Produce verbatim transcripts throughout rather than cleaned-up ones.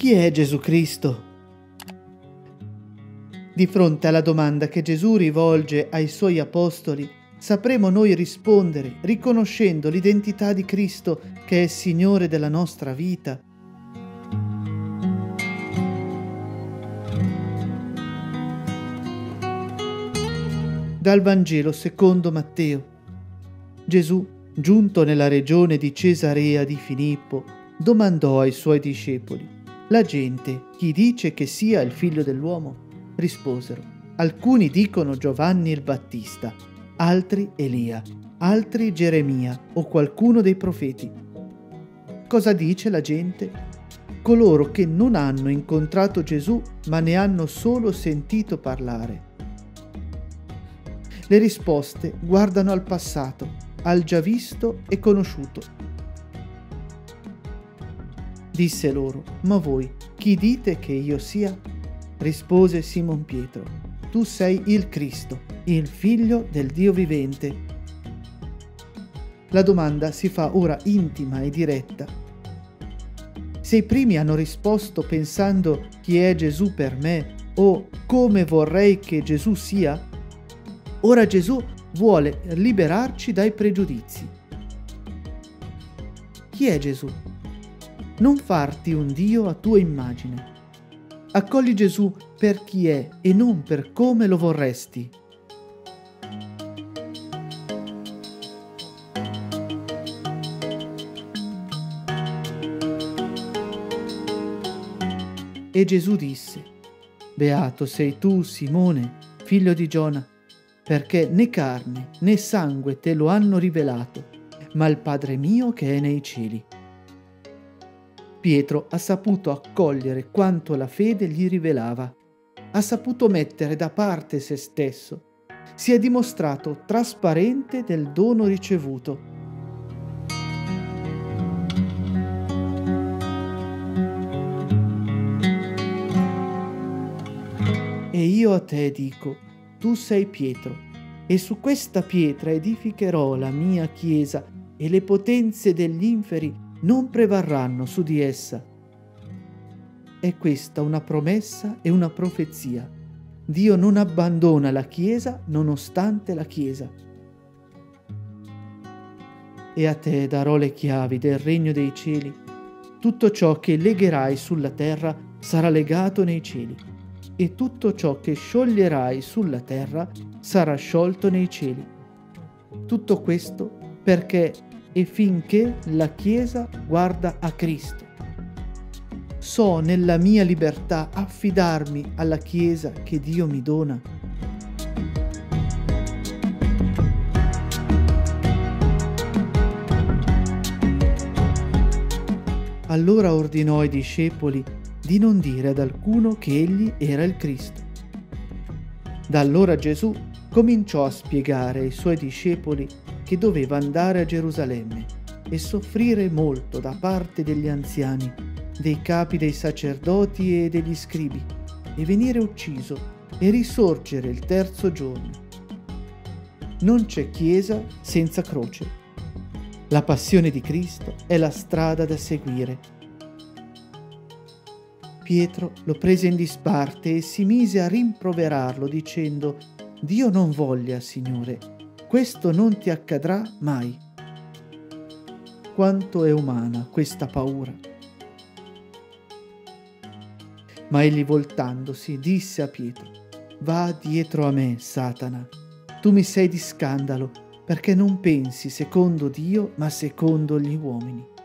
Chi è Gesù Cristo? Di fronte alla domanda che Gesù rivolge ai suoi apostoli, sapremo noi rispondere riconoscendo l'identità di Cristo che è Signore della nostra vita. Dal Vangelo secondo Matteo. Gesù, giunto nella regione di Cesarea di Filippo, domandò ai suoi discepoli: «La gente, chi dice che sia il figlio dell'uomo?» Risposero: «Alcuni dicono Giovanni il Battista, altri Elia, altri Geremia o qualcuno dei profeti». Cosa dice la gente? Coloro che non hanno incontrato Gesù, ma ne hanno solo sentito parlare. Le risposte guardano al passato, al già visto e conosciuto. Disse loro: «Ma voi, chi dite che io sia?» Rispose Simon Pietro: «Tu sei il Cristo, il Figlio del Dio vivente». La domanda si fa ora intima e diretta. Se i primi hanno risposto pensando: «Chi è Gesù per me?» o «Come vorrei che Gesù sia?», ora Gesù vuole liberarci dai pregiudizi. Chi è Gesù? Non farti un Dio a tua immagine. Accogli Gesù per chi è e non per come lo vorresti. E Gesù disse: «Beato sei tu, Simone, figlio di Giona, perché né carne né sangue te lo hanno rivelato, ma il Padre mio che è nei cieli». Pietro ha saputo accogliere quanto la fede gli rivelava, ha saputo mettere da parte se stesso, si è dimostrato trasparente del dono ricevuto. «E io a te dico, tu sei Pietro, e su questa pietra edificherò la mia chiesa, e le potenze degli inferi non prevarranno su di essa». È questa una promessa e una profezia. Dio non abbandona la Chiesa nonostante la Chiesa. «E a te darò le chiavi del regno dei cieli. Tutto ciò che legherai sulla terra sarà legato nei cieli, e tutto ciò che scioglierai sulla terra sarà sciolto nei cieli». Tutto questo perché e finché la Chiesa guarda a Cristo. So nella mia libertà affidarmi alla Chiesa che Dio mi dona. Allora ordinò ai discepoli di non dire ad alcuno che egli era il Cristo. Da allora Gesù cominciò a spiegare ai suoi discepoli che doveva andare a Gerusalemme e soffrire molto da parte degli anziani, dei capi dei sacerdoti e degli scribi, e venire ucciso e risorgere il terzo giorno. Non c'è chiesa senza croce. La passione di Cristo è la strada da seguire. Pietro lo prese in disparte e si mise a rimproverarlo dicendo: «Dio non voglia, Signore, questo non ti accadrà mai». Quanto è umana questa paura! Ma egli, voltandosi, disse a Pietro: «Va dietro a me, Satana, tu mi sei di scandalo, perché non pensi secondo Dio, ma secondo gli uomini».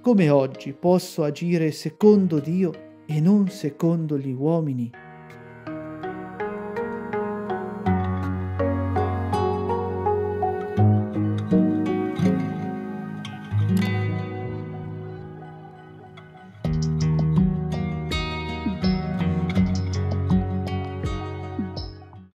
Come oggi posso agire secondo Dio e non secondo gli uomini?